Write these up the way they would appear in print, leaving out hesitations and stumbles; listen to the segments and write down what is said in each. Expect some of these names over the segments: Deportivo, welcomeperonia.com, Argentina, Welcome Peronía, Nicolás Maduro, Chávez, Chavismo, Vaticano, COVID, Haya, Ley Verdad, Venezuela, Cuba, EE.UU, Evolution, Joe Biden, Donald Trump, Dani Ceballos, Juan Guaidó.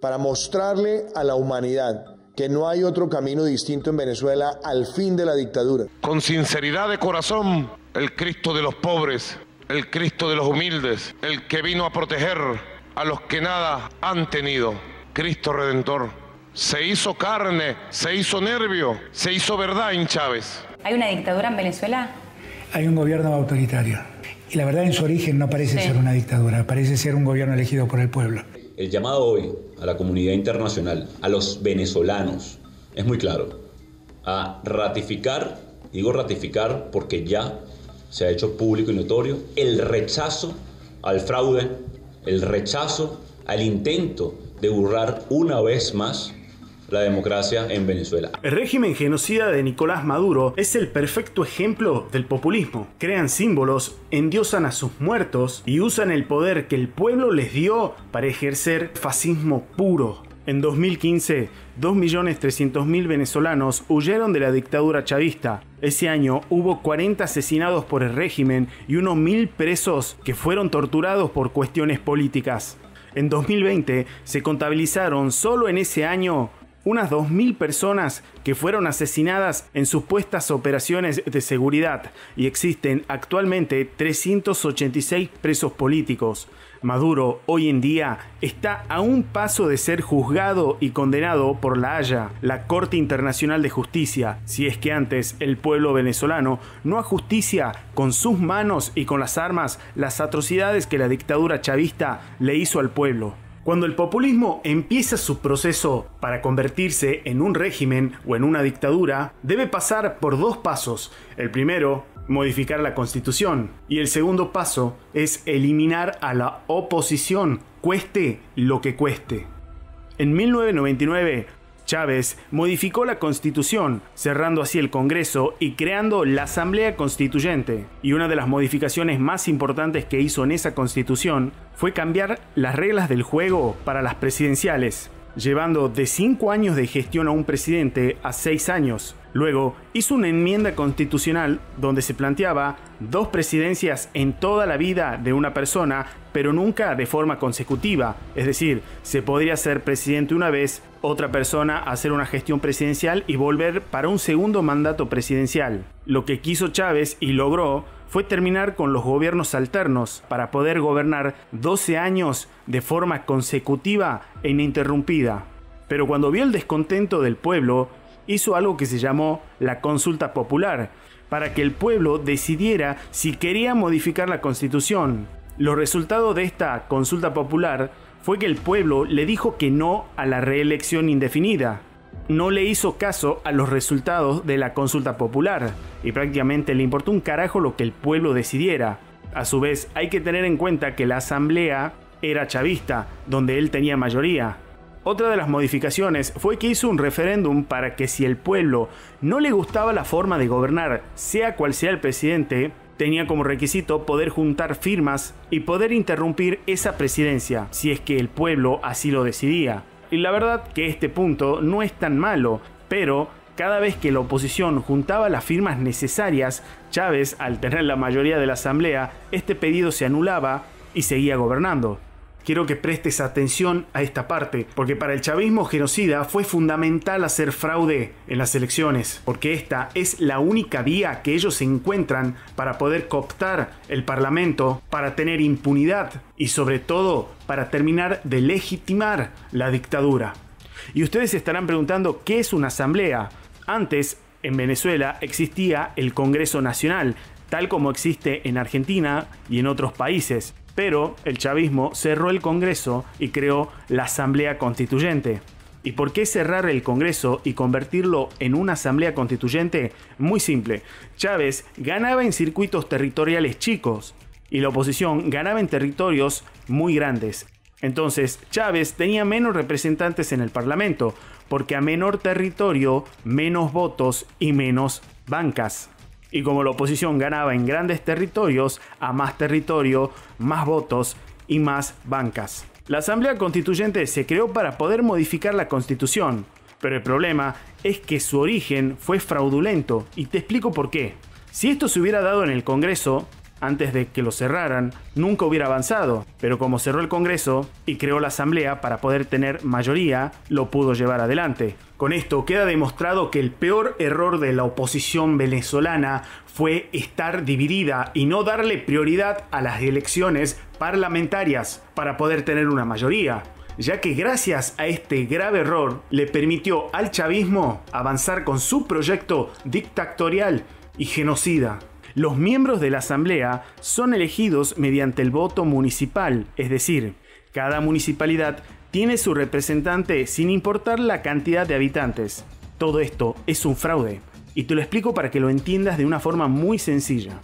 para mostrarle a la humanidad que no hay otro camino distinto en Venezuela al fin de la dictadura. Con sinceridad de corazón, el Cristo de los pobres, el Cristo de los humildes, el que vino a proteger a los que nada han tenido, Cristo Redentor, se hizo carne, se hizo nervio, se hizo verdad en Chávez. ¿Hay una dictadura en Venezuela? Hay un gobierno autoritario. Y la verdad en su origen no parece ser una dictadura, parece ser un gobierno elegido por el pueblo. El llamado hoy a la comunidad internacional, a los venezolanos, es muy claro. A ratificar, digo ratificar porque ya se ha hecho público y notorio, el rechazo al fraude, el rechazo al intento de burlar una vez más la democracia en Venezuela. El régimen genocida de Nicolás Maduro es el perfecto ejemplo del populismo. Crean símbolos, endiosan a sus muertos y usan el poder que el pueblo les dio para ejercer fascismo puro. En 2015, 2.300.000 venezolanos huyeron de la dictadura chavista. Ese año hubo 40 asesinados por el régimen y unos 1.000 presos que fueron torturados por cuestiones políticas. En 2020 se contabilizaron solo en ese año unas 2.000 personas que fueron asesinadas en supuestas operaciones de seguridad y existen actualmente 386 presos políticos. Maduro hoy en día está a un paso de ser juzgado y condenado por la Haya, la Corte Internacional de Justicia, si es que antes el pueblo venezolano no ajusticia con sus manos y con las armas las atrocidades que la dictadura chavista le hizo al pueblo. Cuando el populismo empieza su proceso para convertirse en un régimen o en una dictadura, debe pasar por dos pasos. El primero, modificar la Constitución. Y el segundo paso es eliminar a la oposición, cueste lo que cueste. En 1999, Chávez modificó la Constitución, cerrando así el Congreso y creando la Asamblea Constituyente. Y una de las modificaciones más importantes que hizo en esa Constitución fue cambiar las reglas del juego para las presidenciales, llevando de 5 años de gestión a un presidente a 6 años. Luego hizo una enmienda constitucional donde se planteaba 2 presidencias en toda la vida de una persona, pero nunca de forma consecutiva. Es decir, se podría ser presidente una vez, otra persona hacer una gestión presidencial y volver para un segundo mandato presidencial. Lo que quiso Chávez y logró fue terminar con los gobiernos alternos para poder gobernar 12 años de forma consecutiva e ininterrumpida. Pero cuando vio el descontento del pueblo, hizo algo que se llamó la consulta popular, para que el pueblo decidiera si quería modificar la Constitución. Los resultados de esta consulta popular fue que el pueblo le dijo que no a la reelección indefinida. No le hizo caso a los resultados de la consulta popular y prácticamente le importó un carajo lo que el pueblo decidiera. A su vez, hay que tener en cuenta que la asamblea era chavista, donde él tenía mayoría. Otra de las modificaciones fue que hizo un referéndum para que si el pueblo no le gustaba la forma de gobernar, sea cual sea el presidente, tenía como requisito poder juntar firmas y poder interrumpir esa presidencia, si es que el pueblo así lo decidía. Y la verdad que este punto no es tan malo, pero cada vez que la oposición juntaba las firmas necesarias, Chávez, al tener la mayoría de la asamblea, este pedido se anulaba y seguía gobernando. Quiero que prestes atención a esta parte, porque para el chavismo genocida fue fundamental hacer fraude en las elecciones, porque esta es la única vía que ellos encuentran para poder cooptar el parlamento, para tener impunidad y sobre todo para terminar de legitimar la dictadura. Y ustedes se estarán preguntando qué es una asamblea. Antes, en Venezuela existía el Congreso Nacional, tal como existe en Argentina y en otros países. Pero el chavismo cerró el Congreso y creó la Asamblea Constituyente. ¿Y por qué cerrar el Congreso y convertirlo en una Asamblea Constituyente? Muy simple. Chávez ganaba en circuitos territoriales chicos y la oposición ganaba en territorios muy grandes. Entonces Chávez tenía menos representantes en el Parlamento, porque a menor territorio, menos votos y menos bancas. Y como la oposición ganaba en grandes territorios, a más territorio, más votos y más bancas. La Asamblea Constituyente se creó para poder modificar la Constitución, pero el problema es que su origen fue fraudulento, y te explico por qué. Si esto se hubiera dado en el Congreso, antes de que lo cerraran, nunca hubiera avanzado, pero como cerró el Congreso y creó la Asamblea para poder tener mayoría, lo pudo llevar adelante. Con esto queda demostrado que el peor error de la oposición venezolana fue estar dividida y no darle prioridad a las elecciones parlamentarias para poder tener una mayoría, ya que gracias a este grave error le permitió al chavismo avanzar con su proyecto dictatorial y genocida. Los miembros de la Asamblea son elegidos mediante el voto municipal, es decir, cada municipalidad tiene su representante sin importar la cantidad de habitantes. Todo esto es un fraude, y te lo explico para que lo entiendas de una forma muy sencilla.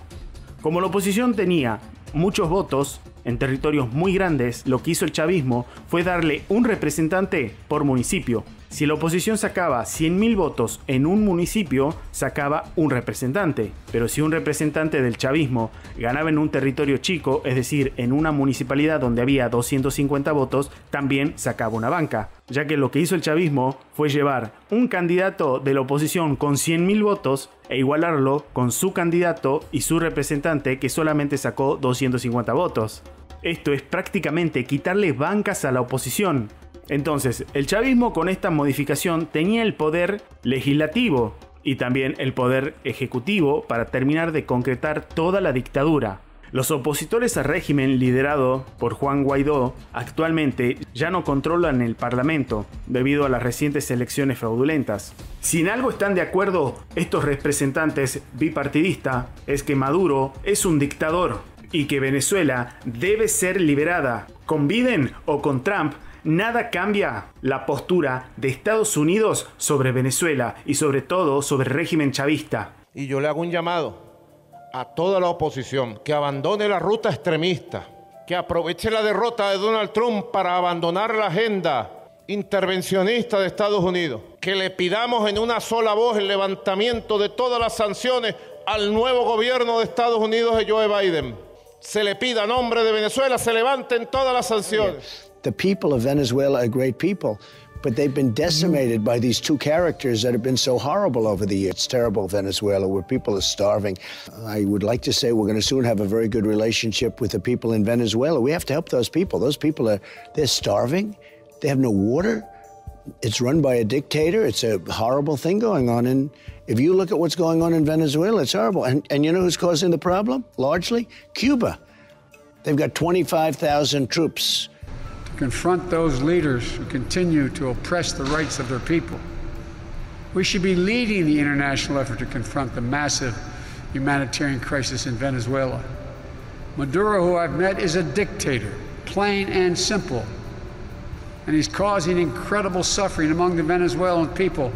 Como la oposición tenía muchos votos en territorios muy grandes, lo que hizo el chavismo fue darle un representante por municipio. Si la oposición sacaba 100.000 votos en un municipio, sacaba un representante. Pero si un representante del chavismo ganaba en un territorio chico, es decir, en una municipalidad donde había 250 votos, también sacaba una banca. Ya que lo que hizo el chavismo fue llevar un candidato de la oposición con 100.000 votos e igualarlo con su candidato y su representante que solamente sacó 250 votos. Esto es prácticamente quitarle bancas a la oposición. Entonces, el chavismo con esta modificación tenía el poder legislativo y también el poder ejecutivo para terminar de concretar toda la dictadura. Los opositores al régimen liderado por Juan Guaidó actualmente ya no controlan el parlamento debido a las recientes elecciones fraudulentas. Si en algo están de acuerdo estos representantes bipartidistas es que Maduro es un dictador y que Venezuela debe ser liberada. Con Biden o con Trump, nada cambia la postura de Estados Unidos sobre Venezuela y sobre todo sobre el régimen chavista. Y yo le hago un llamado a toda la oposición que abandone la ruta extremista, que aproveche la derrota de Donald Trump para abandonar la agenda intervencionista de Estados Unidos, que le pidamos en una sola voz el levantamiento de todas las sanciones al nuevo gobierno de Estados Unidos de Joe Biden. Se le pida a nombre de Venezuela, se levanten todas las sanciones. The people of Venezuela are great people, but they've been decimated by these two characters that have been so horrible over the years. It's terrible, Venezuela, where people are starving. I would like to say we're going to soon have a very good relationship with the people in Venezuela. We have to help those people. Those people they're starving. They have no water. It's run by a dictator. It's a horrible thing going on. And if you look at what's going on in Venezuela, it's horrible. And you know who's causing the problem? Largely, Cuba. They've got 25,000 troops. Confront those leaders who continue to oppress the rights of their people. We should be leading the international effort to confront the massive humanitarian crisis in Venezuela. Maduro, who I've met, is a dictator, plain and simple, and he's causing incredible suffering among the Venezuelan people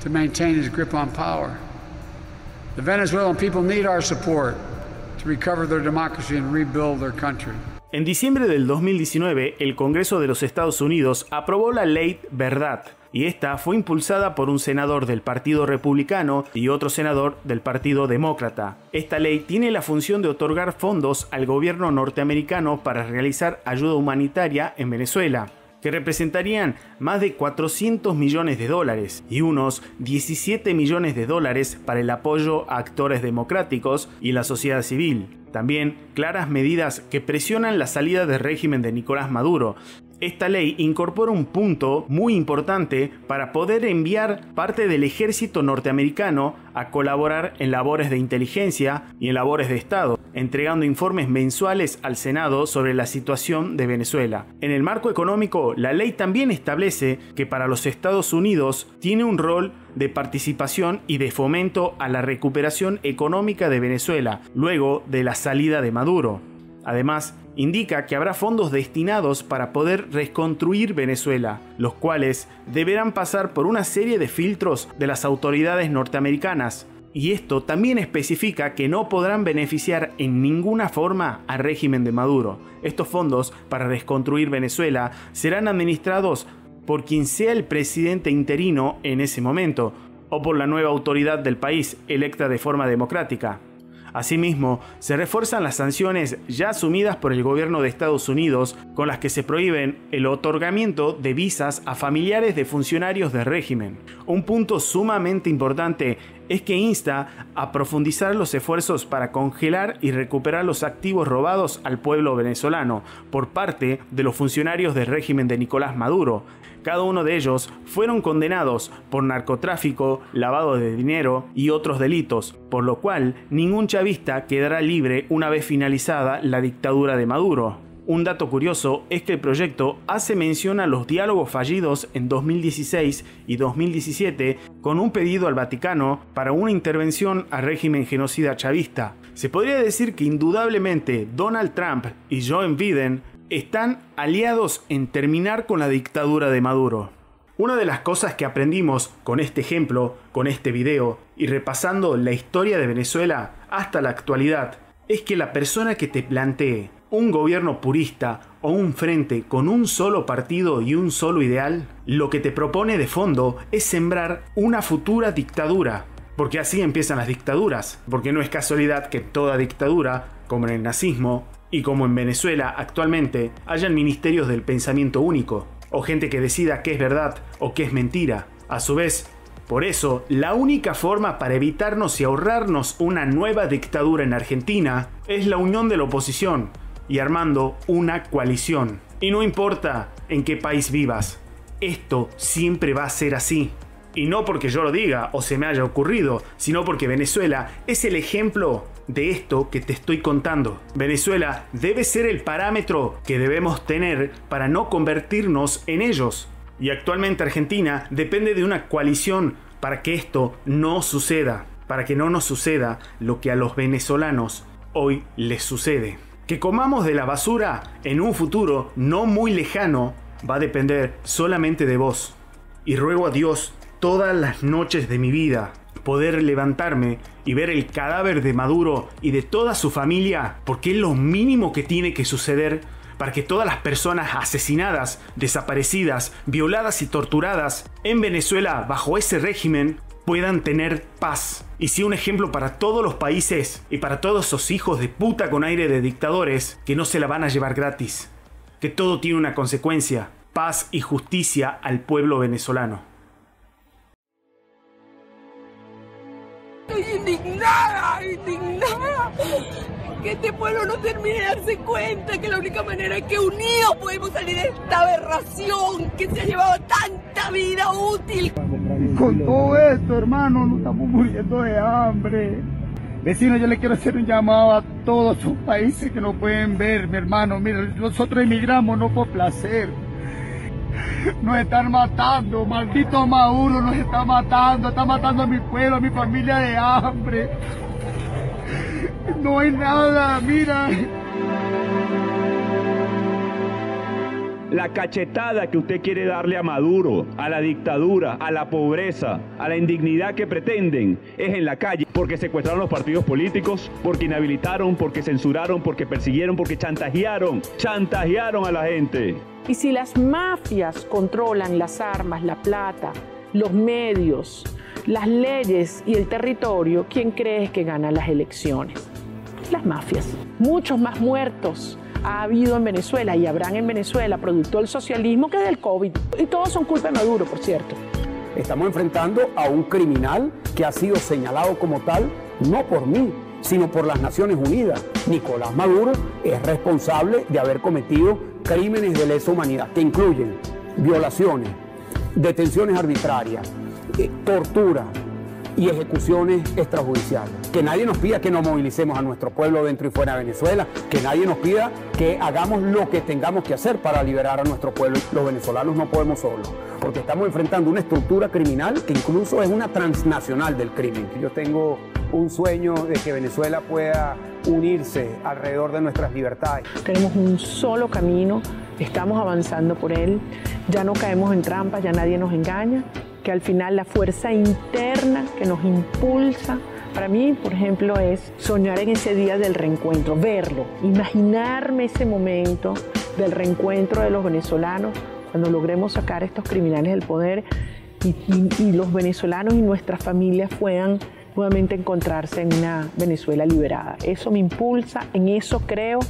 to maintain his grip on power. The Venezuelan people need our support to recover their democracy and rebuild their country. En diciembre del 2019, el Congreso de los Estados Unidos aprobó la Ley Verdad, y esta fue impulsada por un senador del Partido Republicano y otro senador del Partido Demócrata. Esta ley tiene la función de otorgar fondos al gobierno norteamericano para realizar ayuda humanitaria en Venezuela, que representarían más de 400 millones de dólares y unos 17 millones de dólares para el apoyo a actores democráticos y la sociedad civil. También claras medidas que presionan la salida del régimen de Nicolás Maduro. Esta ley incorpora un punto muy importante para poder enviar parte del ejército norteamericano a colaborar en labores de inteligencia y en labores de Estado, entregando informes mensuales al Senado sobre la situación de Venezuela. En el marco económico, la ley también establece que para los Estados Unidos tiene un rol de participación y de fomento a la recuperación económica de Venezuela luego de la salida de Maduro. Además, indica que habrá fondos destinados para poder reconstruir Venezuela, los cuales deberán pasar por una serie de filtros de las autoridades norteamericanas. Y esto también especifica que no podrán beneficiar en ninguna forma al régimen de Maduro. Estos fondos para reconstruir Venezuela serán administrados por quien sea el presidente interino en ese momento, o por la nueva autoridad del país electa de forma democrática. Asimismo, se refuerzan las sanciones ya asumidas por el gobierno de Estados Unidos, con las que se prohíben el otorgamiento de visas a familiares de funcionarios del régimen. Un punto sumamente importante es que insta a profundizar los esfuerzos para congelar y recuperar los activos robados al pueblo venezolano por parte de los funcionarios del régimen de Nicolás Maduro. Cada uno de ellos fueron condenados por narcotráfico, lavado de dinero y otros delitos, por lo cual ningún chavista quedará libre una vez finalizada la dictadura de Maduro. Un dato curioso es que el proyecto hace mención a los diálogos fallidos en 2016 y 2017 con un pedido al Vaticano para una intervención al régimen genocida chavista. Se podría decir que indudablemente Donald Trump y Joe Biden están aliados en terminar con la dictadura de Maduro. Una de las cosas que aprendimos con este ejemplo, con este video y repasando la historia de Venezuela hasta la actualidad, es que la persona que te plantee un gobierno purista o un frente con un solo partido y un solo ideal, lo que te propone de fondo es sembrar una futura dictadura. Porque así empiezan las dictaduras. Porque no es casualidad que toda dictadura, como en el nazismo y como en Venezuela actualmente, hayan ministerios del pensamiento único o gente que decida qué es verdad o qué es mentira. A su vez, por eso, la única forma para evitarnos y ahorrarnos una nueva dictadura en Argentina es la unión de la oposición y armando una coalición. Y no importa en qué país vivas, esto siempre va a ser así. Y no porque yo lo diga o se me haya ocurrido, sino porque Venezuela es el ejemplo de esto que te estoy contando. Venezuela debe ser el parámetro que debemos tener para no convertirnos en ellos. Y actualmente Argentina depende de una coalición para que esto no suceda, para que no nos suceda lo que a los venezolanos hoy les sucede. Que comamos de la basura en un futuro no muy lejano va a depender solamente de vos. Y ruego a Dios todas las noches de mi vida poder levantarme y ver el cadáver de Maduro y de toda su familia, porque es lo mínimo que tiene que suceder para que todas las personas asesinadas, desaparecidas, violadas y torturadas en Venezuela bajo ese régimen puedan tener paz. Y sea un ejemplo para todos los países y para todos esos hijos de puta con aire de dictadores que no se la van a llevar gratis. Que todo tiene una consecuencia. Paz y justicia al pueblo venezolano. Estoy indignada, indignada. Que este pueblo no termine de darse cuenta que la única manera es que unidos podemos salir de esta aberración que se ha llevado tanta vida útil. Con todo esto, hermano, nos estamos muriendo de hambre. Vecino, yo le quiero hacer un llamado a todos esos países que no pueden ver, mi hermano. Mira, nosotros emigramos no por placer. Nos están matando, maldito Maduro nos está matando a mi pueblo, a mi familia de hambre. No hay nada, mira. La cachetada que usted quiere darle a Maduro, a la dictadura, a la pobreza, a la indignidad que pretenden, es en la calle, porque secuestraron los partidos políticos, porque inhabilitaron, porque censuraron, porque persiguieron, porque chantajearon a la gente. Y si las mafias controlan las armas, la plata, los medios, las leyes y el territorio, ¿quién crees que gana las elecciones? Las mafias. Muchos más muertos ha habido en Venezuela y habrán en Venezuela, producto del socialismo, que del COVID. Y todos son culpa de Maduro, por cierto. Estamos enfrentando a un criminal que ha sido señalado como tal, no por mí, sino por las Naciones Unidas. Nicolás Maduro es responsable de haber cometido crímenes de lesa humanidad, que incluyen violaciones, detenciones arbitrarias, tortura y ejecuciones extrajudiciales. Que nadie nos pida que no movilicemos a nuestro pueblo dentro y fuera de Venezuela, que nadie nos pida que hagamos lo que tengamos que hacer para liberar a nuestro pueblo. Los venezolanos no podemos solos, porque estamos enfrentando una estructura criminal que incluso es una transnacional del crimen. Yo tengo un sueño de que Venezuela pueda unirse alrededor de nuestras libertades. Tenemos un solo camino, estamos avanzando por él, ya no caemos en trampas, ya nadie nos engaña, que al final la fuerza interna que nos impulsa, para mí, por ejemplo, es soñar en ese día del reencuentro, verlo, imaginarme ese momento del reencuentro de los venezolanos cuando logremos sacar a estos criminales del poder y los venezolanos y nuestras familias puedan nuevamente encontrarse en una Venezuela liberada. Eso me impulsa, en eso creo.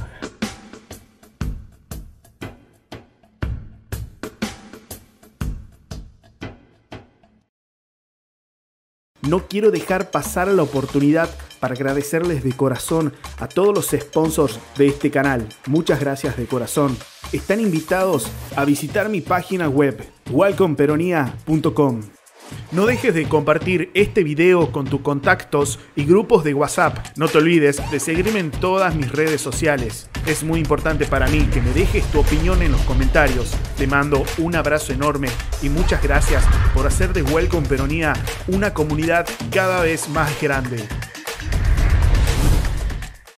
No quiero dejar pasar la oportunidad para agradecerles de corazón a todos los sponsors de este canal. Muchas gracias de corazón. Están invitados a visitar mi página web, welcomeperonia.com. No dejes de compartir este video con tus contactos y grupos de WhatsApp. No te olvides de seguirme en todas mis redes sociales. Es muy importante para mí que me dejes tu opinión en los comentarios. Te mando un abrazo enorme y muchas gracias por hacer de Welcome Peronía una comunidad cada vez más grande.